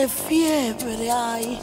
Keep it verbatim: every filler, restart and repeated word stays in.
¡Qué fiebre hay!